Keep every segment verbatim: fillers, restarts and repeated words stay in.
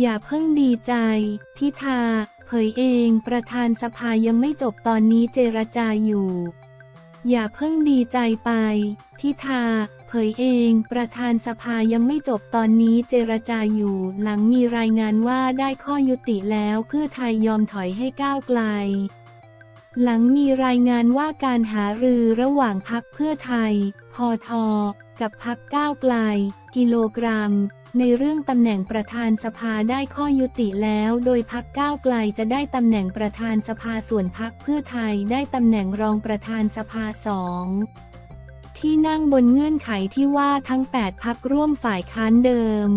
อย่าเพิ่งดีใจพิธาเผยเองประธานสภายังไม่จบตอนนี้เจรจาอยู่อย่าเพิ่งดีใจไปพิธาเผยเองประธานสภายังไม่จบตอนนี้เจรจาอยู่หลังมีรายงานว่าได้ข้อยุติแล้วเพื่อไทยยอมถอยให้ก้าวไกลหลังมีรายงานว่าการหารือระหว่างพรรคเพื่อไทยพท.กับพรรคก้าวไกลกิโลกรัมในเรื่องตำแหน่งประธานสภาได้ข้อยุติแล้วโดยพรรคก้าวไกลจะได้ตำแหน่งประธานสภาส่วนพรรคเพื่อไทยได้ตำแหน่งรองประธานสภาสองที่นั่งบนเงื่อนไขที่ว่าทั้งแปดพรรคร่วมฝ่ายค้านเดิม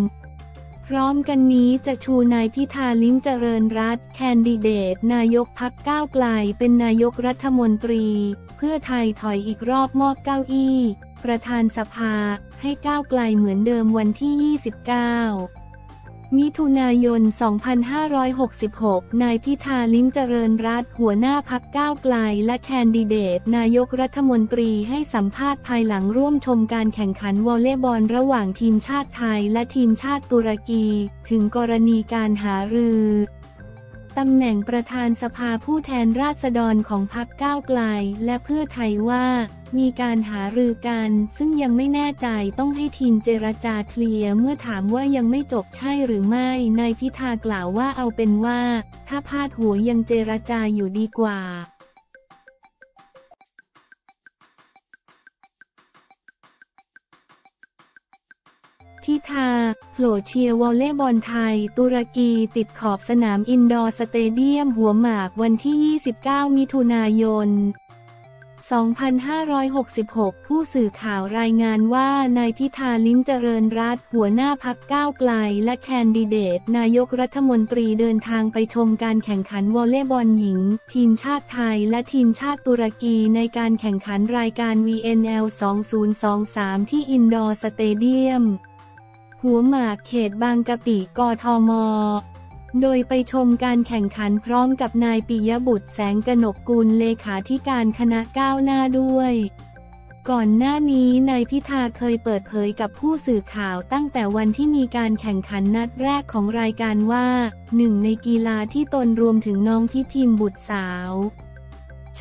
พร้อมกันนี้จะชูนายพิธาลิ้มเจริญรัตน์แคนดิเดตนายกพรรคก้าวไกลเป็นนายกรัฐมนตรีเพื่อไทยถอยอีกรอบมอบเก้าอี้ประธานสภาให้ก้าวไกลเหมือนเดิมวันที่ยี่สิบเก้ามิถุนายนสองพันห้าร้อยหกสิบหกนายพิธาลิ้มเจริญรัตน์หัวหน้าพรรคก้าวไกลและแคนดิเดตนายกรัฐมนตรีให้สัมภาษณ์ภายหลังร่วมชมการแข่งขันวอลเลย์บอลระหว่างทีมชาติไทยและทีมชาติตุรกีถึงกรณีการหารือตำแหน่งประธานสภาผู้แทนราษฎรของพรรคก้าวไกลและเพื่อไทยว่ามีการหารือกันซึ่งยังไม่แน่ใจต้องให้ทีมเจรจาเคลียร์เมื่อถามว่ายังไม่จบใช่หรือไม่นายพิธากล่าวว่าเอาเป็นว่าถ้าพาดหัวยังเจรจาอยู่ดีกว่าพิธาโผล่เชียร์วอลเลย์บอลไทยตุรกีติดขอบสนามอินดอร์สเตเดียมหัวหมากวันที่ยี่สิบเก้ามิถุนายนสองพันห้าร้อยหกสิบหกผู้สื่อข่าวรายงานว่านายพิธาลิ้มเจริญรัตน์หัวหน้าพรรคก้าวไกลและแคนดิเดตนายกรัฐมนตรีเดินทางไปชมการแข่งขันวอลเลย์บอลหญิงทีมชาติไทยและทีมชาติตุรกีในการแข่งขันรายการ วี เอ็น แอล สองพันยี่สิบสาม ที่อินดอร์สเตเดียมหัวหมากเขตบางกะปิกทมโดยไปชมการแข่งขันพร้อมกับนายปิยบุตรแสงกนกกุลเลขาธิการคณะก้าวหน้าด้วยก่อนหน้านี้นายพิธาเคยเปิดเผยกับผู้สื่อข่าวตั้งแต่วันที่มีการแข่งขันนัดแรกของรายการว่าหนึ่งในกีฬาที่ตนรวมถึงน้องพิพิมพ์บุตรสาว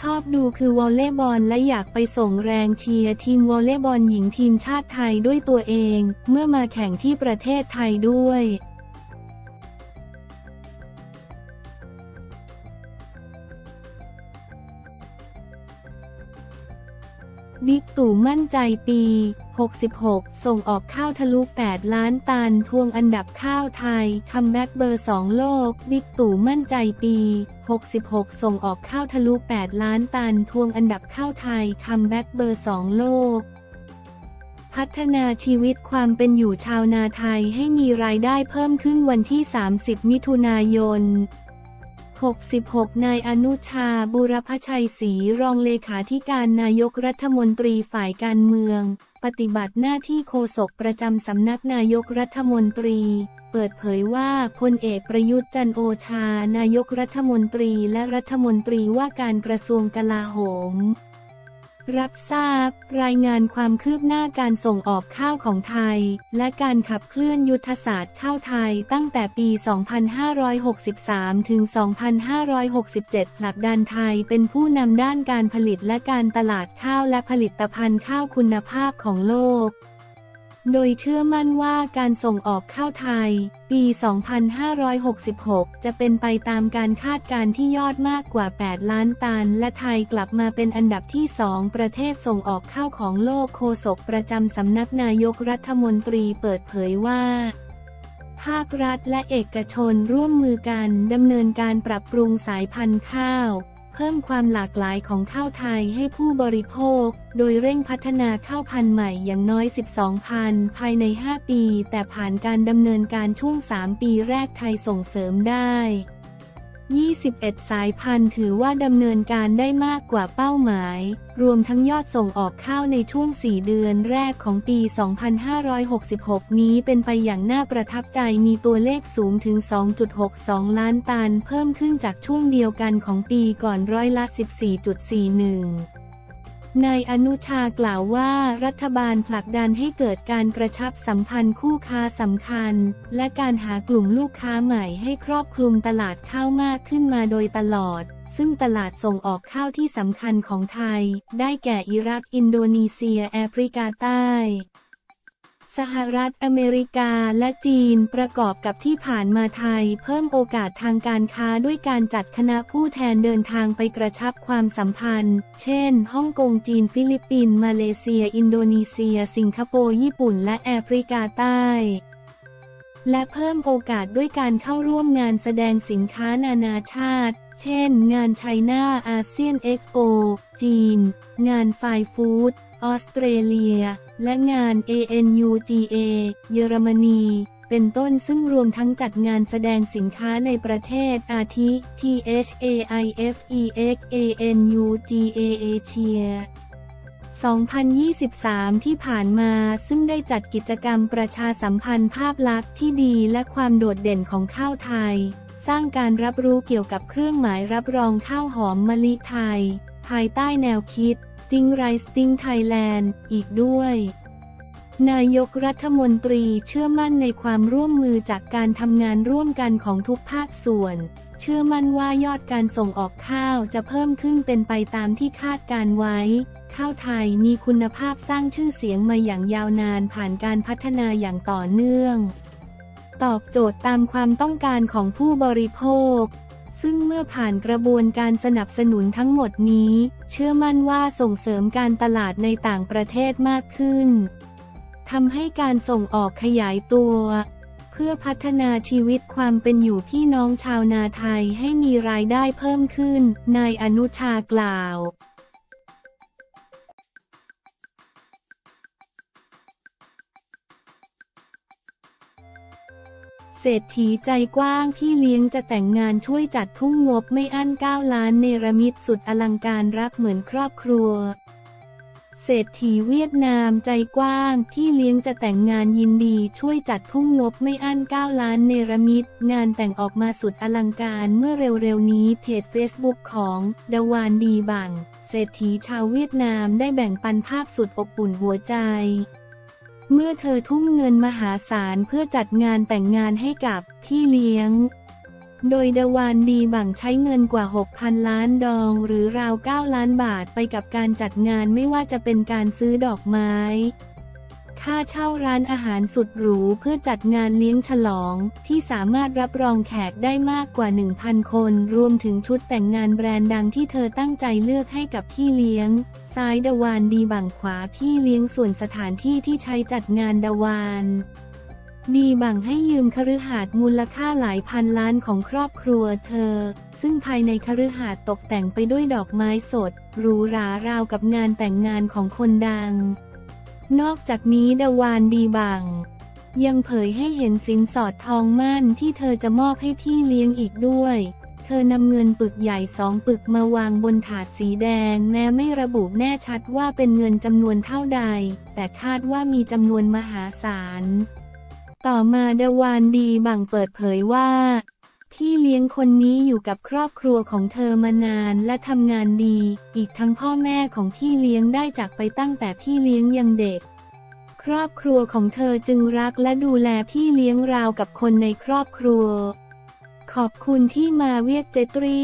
ชอบดูคือวอลเลย์บอลและอยากไปส่งแรงเชียร์ทีมวอลเลย์บอลหญิงทีมชาติไทยด้วยตัวเองเมื่อมาแข่งที่ประเทศไทยด้วยบิ๊กตู่มั่นใจปีหกสิบหกส่งออกข้าวทะลุแปดล้านตันทวงอันดับข้าวไทยคัมแบ็กเบอร์สองโลกบิ๊กตู่มั่นใจปีหกสิบหกส่งออกข้าวทะลุแปดล้านตันทวงอันดับข้าวไทยคัมแบ็กเบอร์สองโลกพัฒนาชีวิตความเป็นอยู่ชาวนาไทยให้มีรายได้เพิ่มขึ้นวันที่สามสิบมิถุนายนหกสิบหกนายอนุชาบุรพชัยศรีรองเลขาธิการนายกรัฐมนตรีฝ่ายการเมืองปฏิบัติหน้าที่โฆษกประจำสำนักนายกรัฐมนตรีเปิดเผยว่าพลเอกประยุทธ์จันทร์โอชานายกรัฐมนตรีและรัฐมนตรีว่าการกระทรวงกลาโหมรับทราบรายงานความคืบหน้าการส่งออกข้าวของไทยและการขับเคลื่อนยุทธศาสตร์ข้าวไทยตั้งแต่ปีสองพันห้าร้อยหกสิบสามถึงสองพันห้าร้อยหกสิบเจ็ดผลักดันไทยเป็นผู้นำด้านการผลิตและการตลาดข้าวและผลิตภัณฑ์ข้าวคุณภาพของโลกโดยเชื่อมั่นว่าการส่งออกข้าวไทยปีสองพันห้าร้อยหกสิบหกจะเป็นไปตามการคาดการณ์ที่ยอดมากกว่าแปดล้านตันและไทยกลับมาเป็นอันดับที่สองประเทศส่งออกข้าวของโลกโฆษกประจำสำนักนายกรัฐมนตรีเปิดเผยว่าภาครัฐและเอกชนร่วมมือกันดำเนินการปรับปรุงสายพันธุ์ข้าวเพิ่มความหลากหลายของข้าวไทยให้ผู้บริโภคโดยเร่งพัฒนาข้าวพันธุ์ใหม่อย่างน้อยสิบสองพันธุ์ภายในห้าปีแต่ผ่านการดำเนินการช่วงสามปีแรกไทยส่งเสริมได้ยี่สิบเอ็ดสายพันธุ์ถือว่าดำเนินการได้มากกว่าเป้าหมายรวมทั้งยอดส่งออกข้าวในช่วงสี่เดือนแรกของปีสองพันห้าร้อยหกสิบหกนี้เป็นไปอย่างน่าประทับใจมีตัวเลขสูงถึง สองจุดหกสองล้านตันเพิ่มขึ้นจากช่วงเดียวกันของปีก่อนร้อยละ สิบสี่จุดสี่หนึ่ง นายอนุชากล่าวว่ารัฐบาลผลักดันให้เกิดการกระชับสัมพันธ์คู่ค้าสำคัญและการหากลุ่มลูกค้าใหม่ให้ครอบคลุมตลาดข้าวมากขึ้นมาโดยตลอดซึ่งตลาดส่งออกข้าวที่สำคัญของไทยได้แก่อิรักอินโดนีเซียแอฟริกาใต้สหรัฐอเมริกาและจีนประกอบกับที่ผ่านมาไทยเพิ่มโอกาสทางการค้าด้วยการจัดคณะผู้แทนเดินทางไปกระชับความสัมพันธ์เช่นฮ่องกงจีนฟิลิปปินส์มาเลเซียอินโดนีเซียสิงคโปร์ญี่ปุ่นและแอฟริกาใต้และเพิ่มโอกาสด้วยการเข้าร่วมงานแสดงสินค้านานาชาติเช่นงาน China อาเซียน เอ็กซ์ โป จีนงาน Thai Food ออสเตรเลียและงาน เอ เอ็น ยู จี เอ เยอรมนีเป็นต้นซึ่งรวมทั้งจัดงานแสดงสินค้าในประเทศอาทิ THAIFEX ANUGA Asia สองพันยี่สิบสาม ที่ผ่านมาซึ่งได้จัดกิจกรรมประชาสัมพันธ์ภาพลักษณ์ที่ดีและความโดดเด่นของข้าวไทยสร้างการรับรู้เกี่ยวกับเครื่องหมายรับรองข้าวหอมมะลิไทยภายใต้แนวคิดติ้งไรส์ติ้งไทยแลนด์อีกด้วยนายกรัฐมนตรีเชื่อมั่นในความร่วมมือจากการทำงานร่วมกันของทุกภาคส่วนเชื่อมั่นว่ายอดการส่งออกข้าวจะเพิ่มขึ้นเป็นไปตามที่คาดการไว้ข้าวไทยมีคุณภาพสร้างชื่อเสียงมาอย่างยาวนานผ่านการพัฒนาอย่างต่อเนื่องตอบโจทย์ตามความต้องการของผู้บริโภคซึ่งเมื่อผ่านกระบวนการสนับสนุนทั้งหมดนี้เชื่อมั่นว่าส่งเสริมการตลาดในต่างประเทศมากขึ้นทำให้การส่งออกขยายตัวเพื่อพัฒนาชีวิตความเป็นอยู่พี่น้องชาวนาไทยให้มีรายได้เพิ่มขึ้นนายอนุชากล่าวเศรษฐีใจกว้างพี่เลี้ยงจะแต่งงานช่วยจัดทุ่งงบไม่อั้นเก้าล้านเนรมิตสุดอลังการรักเหมือนครอบครัวเศรษฐีเวียดนามใจกว้างพี่เลี้ยงจะแต่งงานยินดีช่วยจัดทุ่งงบไม่อั้นเก้าล้านเนรมิตงานแต่งออกมาสุดอลังการเมื่อเร็วๆนี้เพจ Facebook ของดวานดีบังเศรษฐีชาวเวียดนามได้แบ่งปันภาพสุดอบอุ่นหัวใจเมื่อเธอทุ่มเงินมหาศาลเพื่อจัดงานแต่งงานให้กับพี่เลี้ยงโดยดวานดีบังใช้เงินกว่า หกพัน ล้านดองหรือราวเก้าล้านบาทไปกับการจัดงานไม่ว่าจะเป็นการซื้อดอกไม้ค่าเช่าร้านอาหารสุดหรูเพื่อจัดงานเลี้ยงฉลองที่สามารถรับรองแขกได้มากกว่า หนึ่งพัน คนรวมถึงชุดแต่งงานแบรนด์ดังที่เธอตั้งใจเลือกให้กับพี่เลี้ยงซ้ายดวานดีบังขวาพี่เลี้ยงส่วนสถานที่ที่ใช้จัดงานดวานดีบังให้ยืมคฤหาสน์มูลค่าหลายพันล้านของครอบครัวเธอซึ่งภายในคฤหาสน์ตกแต่งไปด้วยดอกไม้สดหรูหราราวกับงานแต่งงานของคนดังนอกจากนี้ดวานดีบังยังเผยให้เห็นสินสอดทองมั่นที่เธอจะมอบให้พี่เลี้ยงอีกด้วยเธอนำเงินปึกใหญ่สองปึกมาวางบนถาดสีแดงแม้ไม่ระบุแน่ชัดว่าเป็นเงินจำนวนเท่าใดแต่คาดว่ามีจำนวนมหาศาลต่อมาดวานดีบังเปิดเผยว่าพี่เลี้ยงคนนี้อยู่กับครอบครัวของเธอมานานและทำงานดีอีกทั้งพ่อแม่ของพี่เลี้ยงได้จากไปตั้งแต่พี่เลี้ยงยังเด็กครอบครัวของเธอจึงรักและดูแลพี่เลี้ยงราวกับคนในครอบครัวขอบคุณที่มาเวียดเจตรี